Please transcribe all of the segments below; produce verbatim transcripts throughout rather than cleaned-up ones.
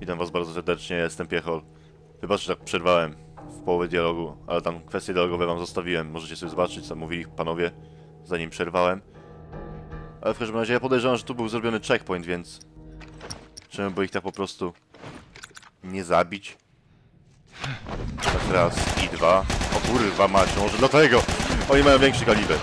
Witam was bardzo serdecznie, jestem Piechol. Wybacz, że tak przerwałem w połowie dialogu, ale tam kwestie dialogowe wam zostawiłem. Możecie sobie zobaczyć, co mówili panowie, zanim przerwałem. Ale w każdym razie ja podejrzewam, że tu był zrobiony checkpoint, więc... Czemu by ich tak po prostu nie zabić? Tak raz i dwa. O kurwa mać, no może dlatego! Oni mają większy kaliber.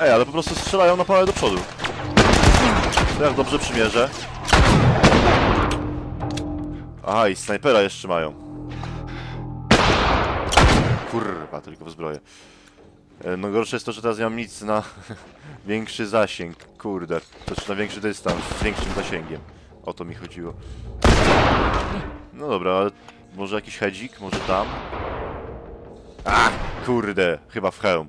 Ej, ale po prostu strzelają na pałę do przodu. To jak dobrze przymierzę. Aha, i snajpera jeszcze mają. Kurwa, tylko w zbroję. No gorsze jest to, że teraz nie mam nic na większy zasięg. Kurde, to czy na większy dystans, z większym zasięgiem. O to mi chodziło. No dobra, ale może jakiś hedzik, może tam? A, kurde, chyba w hełm.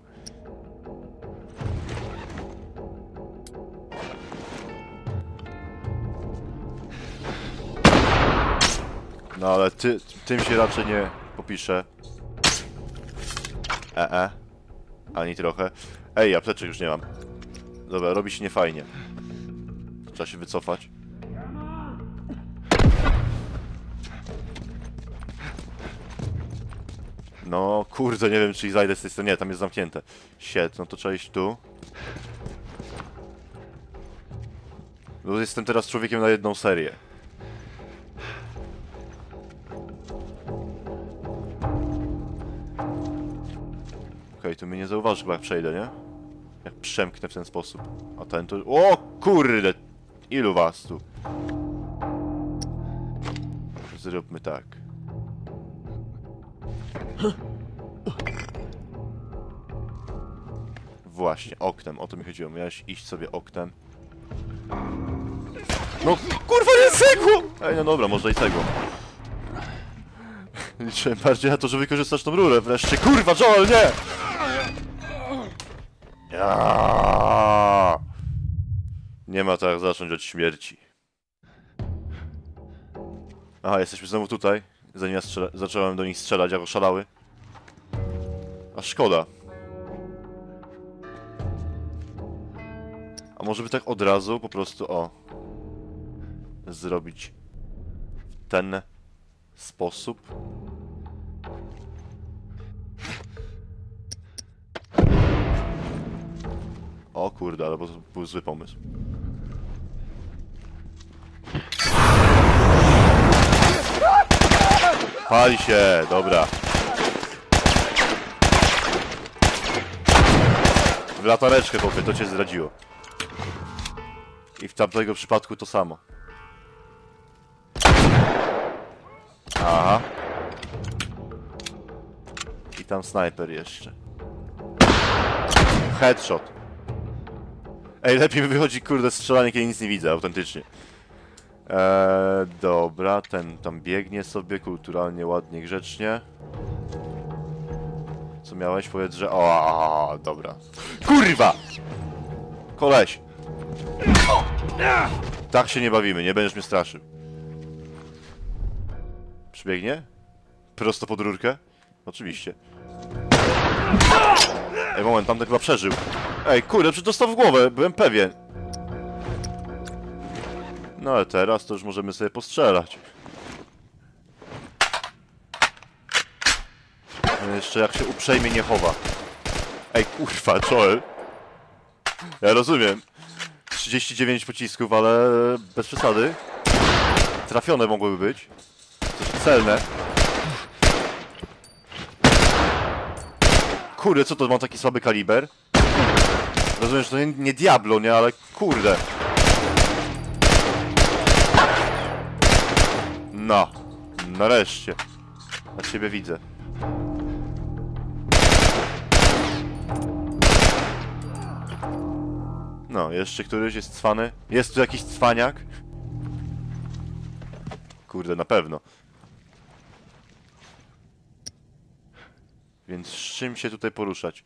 No ale ty, tym się raczej nie popiszę. E, e. Ani trochę. Ej, apteczek już nie mam. Dobra, robi się niefajnie. Trzeba się wycofać. No kurde, nie wiem czy zajdę z tej strony. Nie, tam jest zamknięte. Shit, no to trzeba iść tu. No, jestem teraz człowiekiem na jedną serię. Okej, okay, tu mnie nie zauważy chyba jak przejdę, nie? Jak przemknę w ten sposób. A ten to... O kurde! Ilu was tu? Zróbmy tak. Właśnie, oknem. O to mi chodziło. Miałeś iść sobie oknem. No kurwa, nie cegło! Ej, no dobra, może i cegło. Liczyłem bardziej na to, że wykorzystasz tą rurę wreszcie. Kurwa, Joel, nie! Aaaa. Nie ma tak zacząć od śmierci. Aha, jesteśmy znowu tutaj. Zanim ja zacząłem do nich strzelać, jak oszalały. A szkoda. A może by tak od razu po prostu, o... Zrobić... W ten... sposób? O kurde, ale to był zły pomysł. Pali się, dobra. W latareczkę popie, to cię zdradziło. I w tamtego przypadku to samo. Aha. I tam snajper jeszcze. Headshot. Ej, lepiej mi wychodzi, kurde, strzelanie, kiedy nic nie widzę, autentycznie. Eee, dobra, ten tam biegnie sobie, kulturalnie, ładnie, grzecznie. Co miałeś? Powiedz, że... O, dobra. Kurwa! Koleś! Tak się nie bawimy, nie będziesz mnie straszył. Przybiegnie? Prosto pod rurkę? Oczywiście. Ej, moment, tamten chyba przeżył. Ej, kurde, przecież dostał w głowę, byłem pewien. No ale teraz to już możemy sobie postrzelać. No jeszcze jak się uprzejmie nie chowa. Ej, kurwa, Joel. Ja rozumiem. trzydzieści dziewięć pocisków, ale bez przesady. Trafione mogłyby być. Coś celne. Kurde, co to, mam taki słaby kaliber? Rozumiem, że to nie, nie Diablo, nie? Ale kurde. No. Nareszcie. Na ciebie widzę. No, jeszcze któryś jest cwany. Jest tu jakiś cwaniak? Kurde, na pewno. Więc z czym się tutaj poruszać?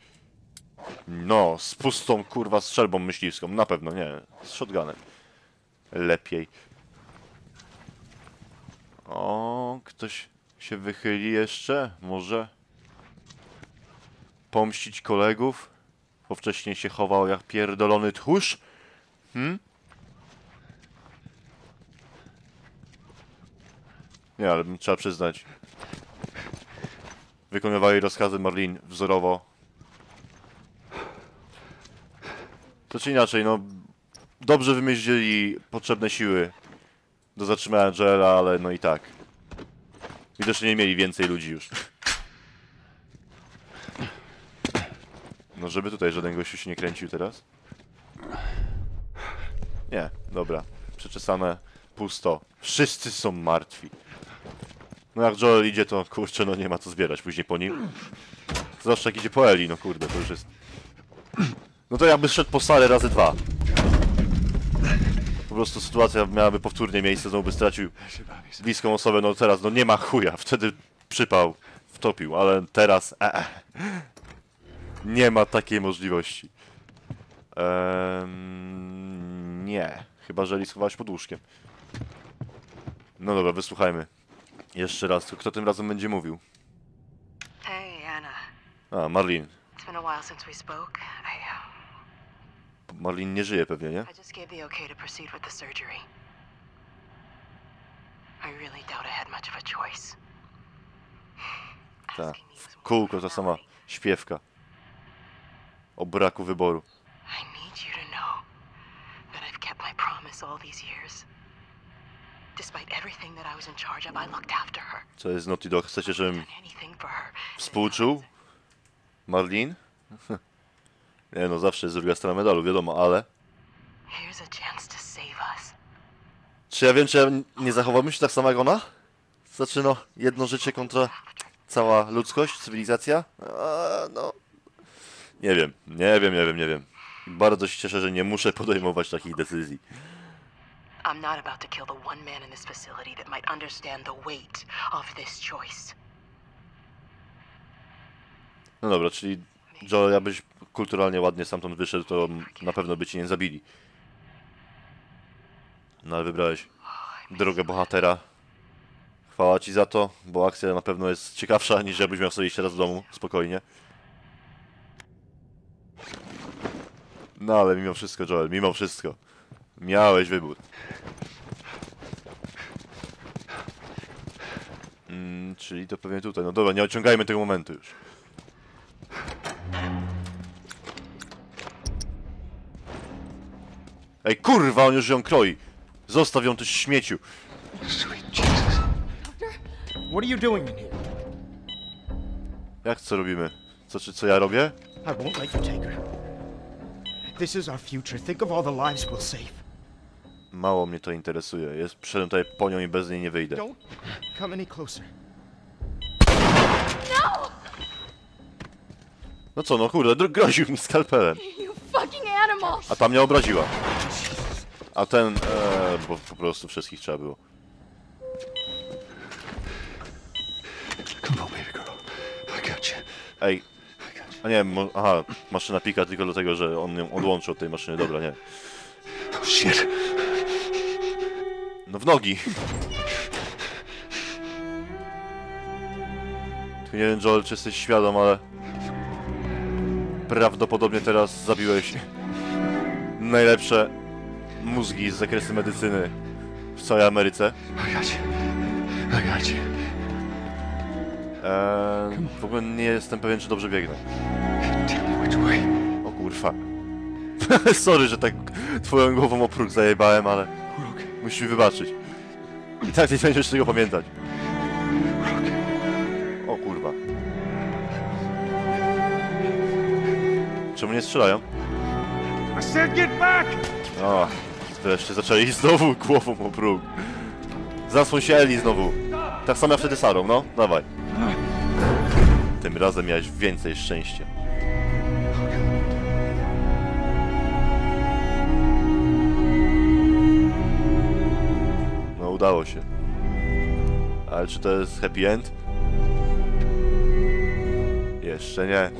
No, z pustą, kurwa, strzelbą myśliwską. Na pewno nie. Z shotgunem. Lepiej. O, ktoś się wychyli jeszcze? Może? Pomścić kolegów? Bo wcześniej się chował jak pierdolony tchórz? Hmm? Nie, ale trzeba przyznać. Wykonywali rozkazy Marlene wzorowo. To czy inaczej, no... Dobrze wymyślili potrzebne siły do zatrzymania Joela, ale no i tak. Widocznie nie mieli więcej ludzi już. No żeby tutaj żaden gościu się nie kręcił teraz. Nie, dobra. Przeczesane, pusto. Wszyscy są martwi. No jak Joel idzie, to kurczę, no nie ma co zbierać później po nim. To zawsze jak idzie po Ellie, no kurde, to już jest... No to jakby szedł po Sarę razy dwa. Po prostu sytuacja miałaby powtórnie miejsce, znowu by stracił bliską osobę, no teraz, no nie ma chuja, wtedy przypał, wtopił, ale teraz, e -e. Nie ma takiej możliwości. Ehm, nie, chyba że Ellie schowałeś pod łóżkiem. No dobra, wysłuchajmy. Jeszcze raz, kto tym razem będzie mówił? Hey, Anna. A, Marlene. It's been a while since we spoke. Marlene nie żyje pewnie, nie? Tak, w kółko ta sama śpiewka o braku wyboru. Co jest Naughty Dog? Chcecie, żebym współczuł? Marlene? Nie no, zawsze jest druga strona medalu, wiadomo, ale... Czy ja wiem, czy ja nie zachowałbym się tak samo jak ona? Znaczy no, jedno życie kontra cała ludzkość, cywilizacja? Eee, no... Nie wiem, nie wiem, nie wiem, nie wiem. Bardzo się cieszę, że nie muszę podejmować takich decyzji. No dobra, czyli... Joel, jakbyś kulturalnie ładnie stamtąd wyszedł, to na pewno by ci nie zabili. No ale wybrałeś drogę bohatera. Chwała ci za to, bo akcja na pewno jest ciekawsza niż jakbyś miał sobie iść teraz w domu, spokojnie. No ale mimo wszystko, Joel, mimo wszystko. Miałeś wybór. Mm, czyli to pewnie tutaj. No dobra, nie odciągajmy tego momentu już. Ej, kurwa, on już ją kroi. Zostaw ją, ty śmieciu. Jak co robimy? Co, czy co ja robię? Mało mnie to interesuje. Jest, przyszedłem tutaj po nią i bez niej nie wyjdę. No co, no kurde, groził mi skalpelem. A ta mnie obraziła. A ten... E, bo po prostu wszystkich trzeba było. Ej. A nie, mo, aha, maszyna pika tylko dlatego, że on ją odłączył od tej maszyny. Dobra, nie. No w nogi. Tu nie wiem, Joel, czy jesteś świadom, ale... Prawdopodobnie teraz zabiłeś najlepsze mózgi z zakresu medycyny w całej Ameryce. Eee, w ogóle nie jestem pewien, czy dobrze biegnę. O kurwa. Sorry, że tak twoją głową o próg zajebałem, ale musisz mi wybaczyć. I tak nie będziesz tego pamiętać. O kurwa. Czemu nie strzelają? O, wreszcie zaczęli znowu głową o próg. Zasłoń się Ellie znowu. Tak samo jak wtedy Sarą, no, dawaj. Tym razem miałeś więcej szczęścia. No, udało się. Ale czy to jest happy end? Jeszcze nie.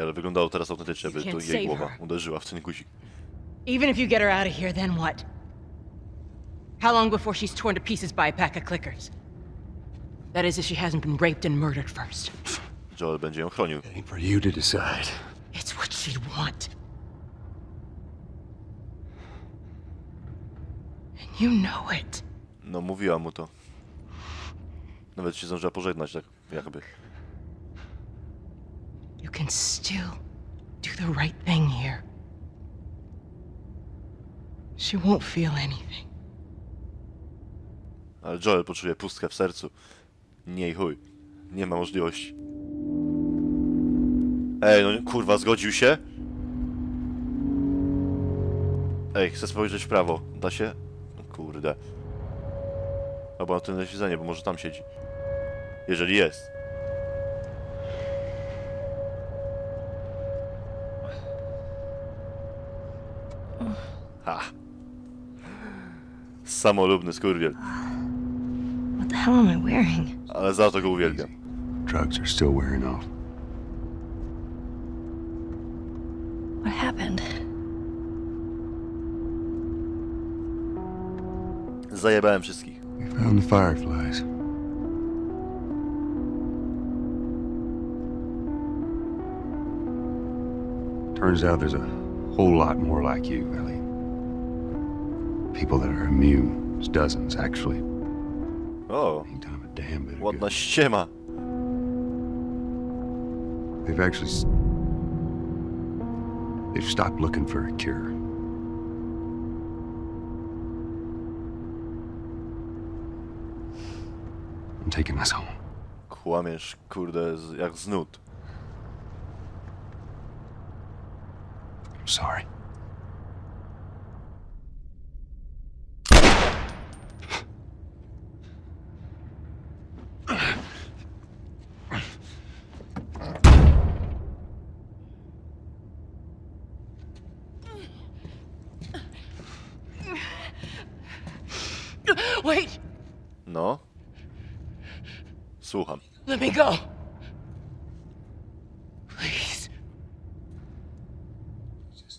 Ej, ale wyglądało teraz autentycznie, jakby to jej głowa uderzyła w ten guzik. Even if you get her out of here, then what? How long before she's torn to pieces by a pack of clickers? That is, if she hasn't been raped and murdered first. Joel będzie ją chronił. It ain't for you to decide. It's what she'd want. And you know it. No, mówiła mu to. Nawet się zdążyła pożegnać, tak jakby. You can still do the right thing here. She won't feel anything. Ale Joel poczuje pustkę w sercu. Nie i chuj. Nie ma możliwości. Ej, no kurwa, zgodził się? Ej, chcę spojrzeć w prawo. Da się? No, kurde. Albo na tylne siedzenie, bo może tam siedzi. Jeżeli jest. Ha. Samolubny skurwiel. What the hell am I wearing? Ale za to go uwielbiam. Drugs are still wearing off. What happened? Zajebałem wszystkich. We found the fireflies. Turns out there's a whole lot more like you, Ellie. People that are immune. There's dozens, actually. Oh, what the shema. They've actually... They've stopped looking for a cure. I'm taking us home. Kłamiesz, kurde, jak z nut. I'm sorry. No. Słucham. Let me go. Please.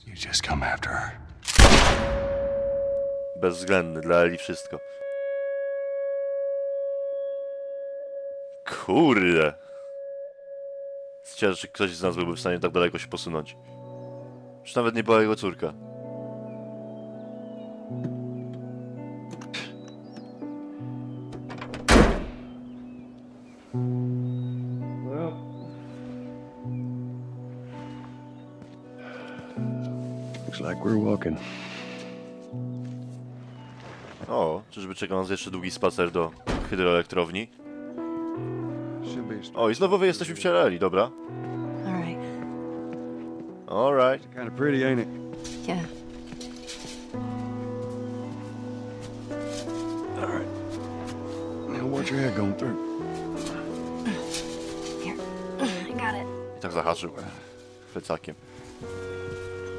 You just come after her. Bezwzględny dla Eli wszystko. Kurde. Ciekawe, czy ktoś z nas byłby w stanie tak daleko się posunąć. Już nawet nie była jego córka. O, czyżby czekał nas jeszcze długi spacer do hydroelektrowni? O, i znowu wy jesteśmy w ciele Eli, dobra? Alright. Alright. Kinda pretty, ain't it? Yeah. Alright. Now watch your head going through. Here. I got it. I tak zahaczył plecakiem.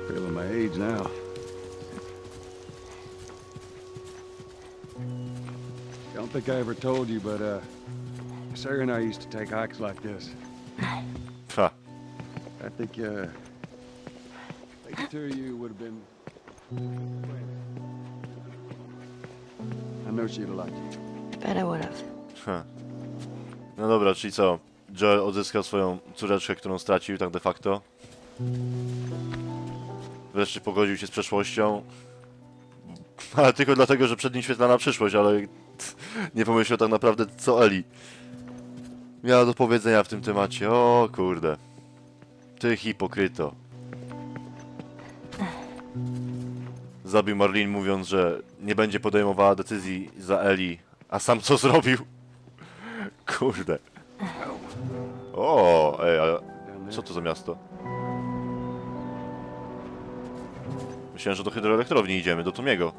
Feeling my age now. Don't think I ever told you, but uh, Sara and I used to take hikes like this. Huh. I think uh, I think the two of you would have been. I know she'd have liked you. Bet I would have. Huh. No dobra, czyli co? Joel odzyskał swoją córeczkę, którą stracił, tak de facto. Wreszcie pogodził się z przeszłością, ale tylko dlatego, że przed nim świetlana przyszłość, ale nie pomyślał tak naprawdę, co Eli miała do powiedzenia w tym temacie. O kurde, ty hipokryto. Zabił Marlene, mówiąc, że nie będzie podejmowała decyzji za Eli, a sam co zrobił? Kurde. O, ej, ale co to za miasto? Myślałem, że do hydroelektrowni idziemy, do Tomiego.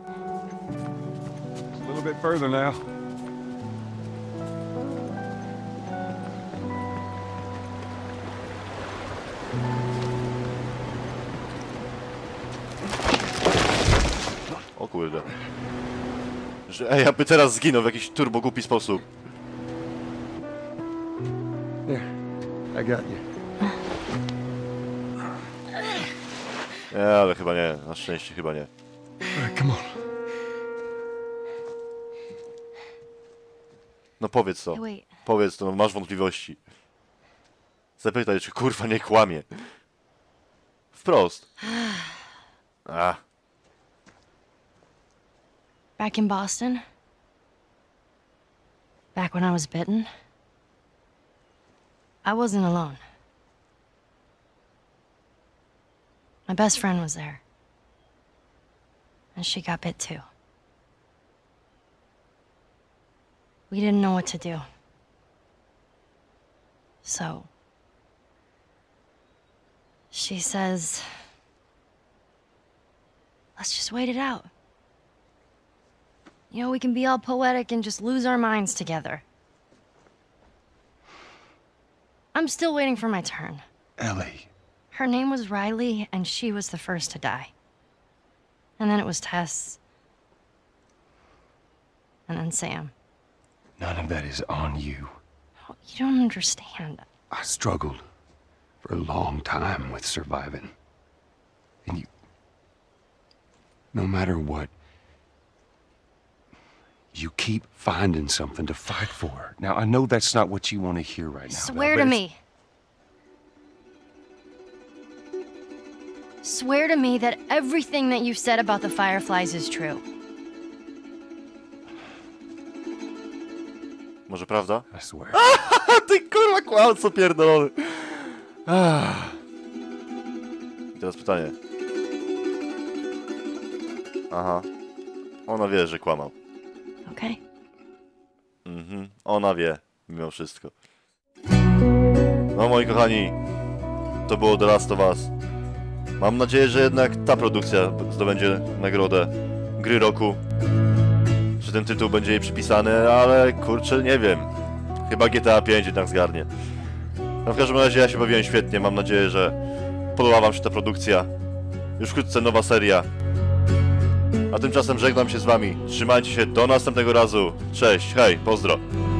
O kurde. Że ej, aby teraz zginął w jakiś turbogłupi sposób. Here, I got you. Nie, ale chyba nie. Na szczęście chyba nie. No powiedz to. Powiedz to, no masz wątpliwości. Zapytaj, czy kurwa nie kłamie. Wprost. A. Back in Boston? Back when I was bitten? I wasn't alone. My best friend was there. And she got bit too. We didn't know what to do. So... she says... let's just wait it out. You know, we can be all poetic and just lose our minds together. I'm still waiting for my turn. Ellie. Her name was Riley, and she was the first to die. And then it was Tess. And then Sam. None of that is on you. Oh, you don't understand. I struggled for a long time with surviving. And you... no matter what, you keep finding something to fight for. Now, I know that's not what you want to hear right now. Swear to me. Swear to me that everything that you've said about the Fireflies is true. Może prawda? I swear. Ty kurwa kłamco pierdolony. I teraz pytanie. Aha. Ona wie, że kłamał. Okej. Okay. Mhm. Ona wie, mimo wszystko. No moi kochani, to było The Last of Us. Mam nadzieję, że jednak ta produkcja zdobędzie nagrodę Gry Roku. Że ten tytuł będzie jej przypisany, ale kurczę, nie wiem. Chyba G T A pięć jednak zgarnie. No w każdym razie ja się bawiłem świetnie, mam nadzieję, że podoba wam się ta produkcja. Już wkrótce nowa seria. A tymczasem żegnam się z wami. Trzymajcie się, do następnego razu. Cześć, hej, pozdro.